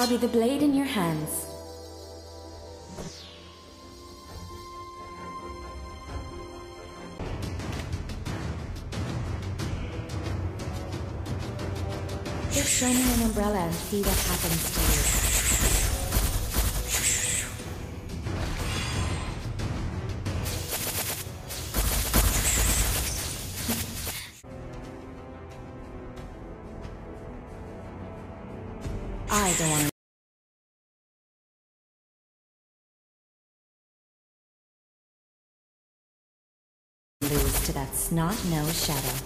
I'll be the blade in your hands. Just show me an umbrella and see what happens to you. I don't want to. Lose to that snot-nosed shadow.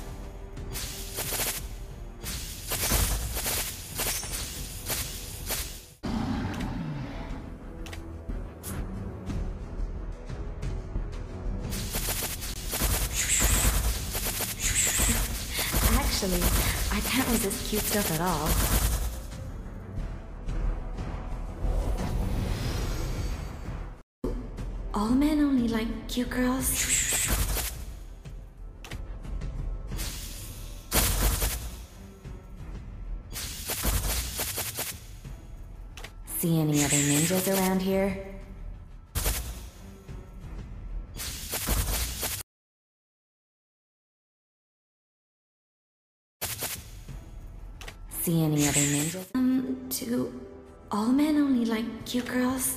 Actually, I can't resist cute stuff at all. All men only like cute girls. See any other ninjas around here? See any other ninjas? Do all men only like cute girls?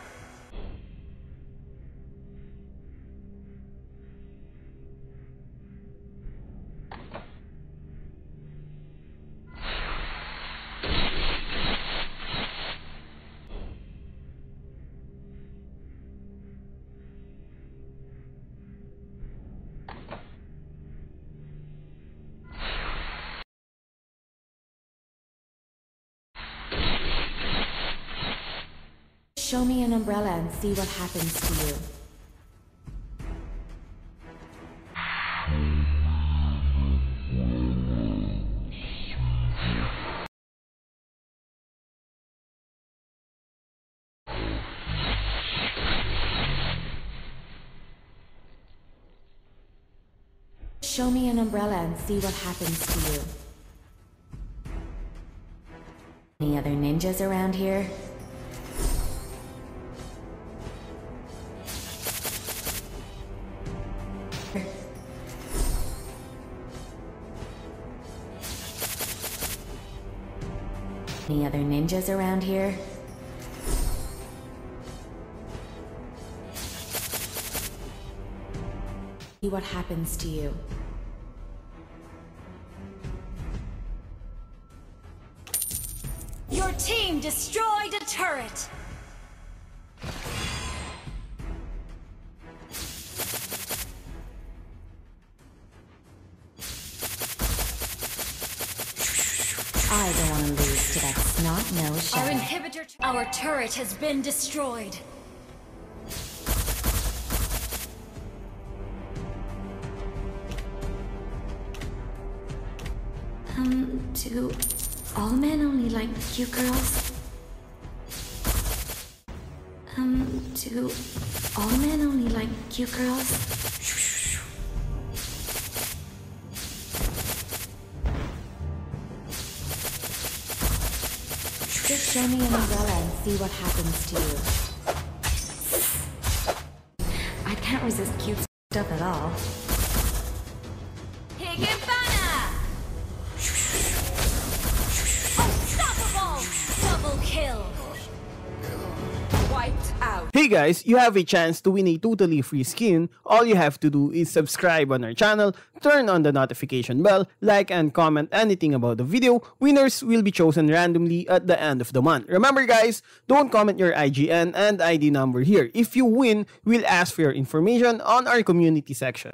Show me an umbrella and see what happens to you. Show me an umbrella and see what happens to you. Any other ninjas around here? Any other ninjas around here? See what happens to you. Your team destroyed a turret! I don't want to lose to that snot-nosed shadow. Our turret has been destroyed. Do all men only like cute girls? Do all men only like cute girls? Just show me an umbrella and see what happens to you. I can't resist cute stuff at all. Higginbana! Unstoppable! Double kill! Wiped out. Hey guys, you have a chance to win a totally free skin. All you have to do is subscribe on our channel, turn on the notification bell, like and comment anything about the video. Winners will be chosen randomly at the end of the month. Remember guys, don't comment your IGN and ID number here. If you win, we'll ask for your information on our community section.